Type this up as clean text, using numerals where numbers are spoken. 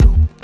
you.